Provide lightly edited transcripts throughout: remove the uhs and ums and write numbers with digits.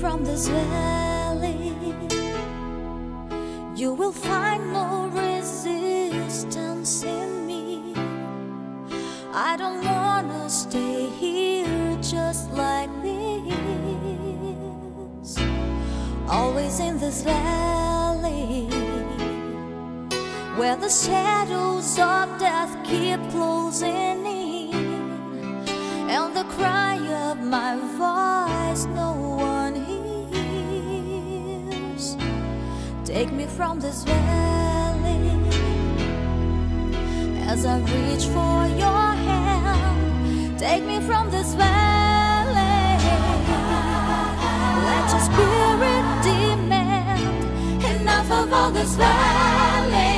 from this valley, you will find no resistance in me. I don't wanna stay here just like this, always in this valley, where the shadows of death keep closing in, and the cry of my voice no one hears. Take me from this valley as I reach for your hand. Take me from this valley, let your spirit demand enough of all this valley.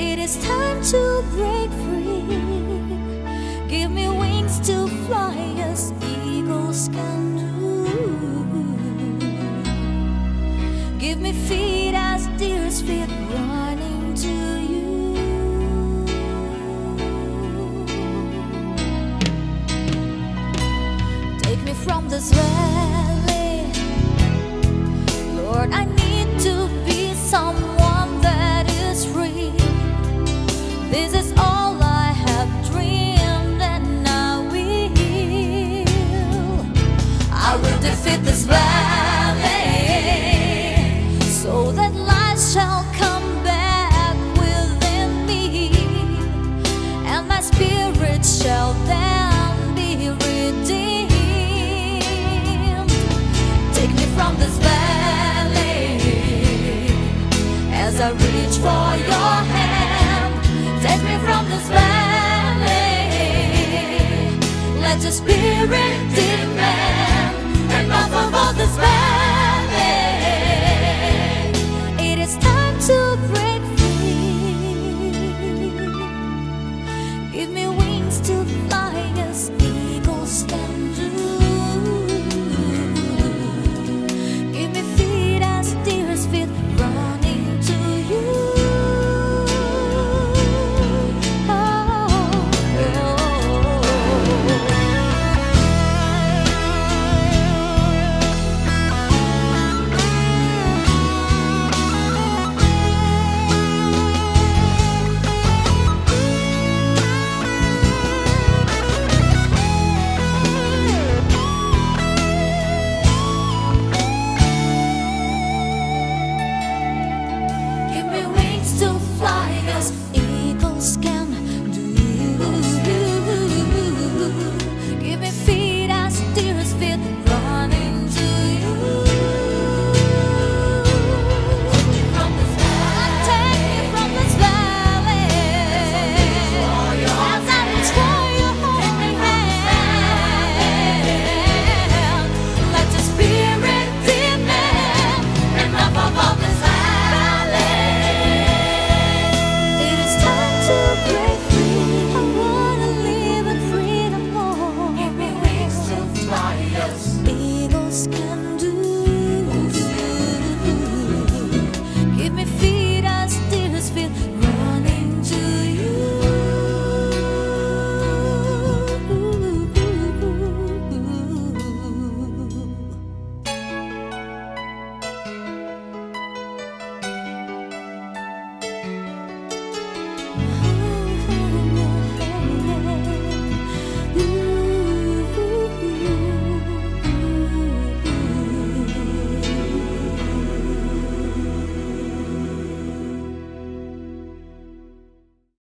It is time to break free. Give me wings to fly as eagles can do. Give me feet as deer's feet running to you. Take me from this valley, Lord, I need to be someone that is free. This is all I have dreamed, and I will. I will defeat this valley, so that light shall come back within me, and my spirit shall then be redeemed. Take me from this valley as I reach for your hand. Take me from this valley, let your spirit deliver.